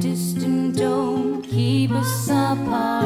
distant dome keep us apart.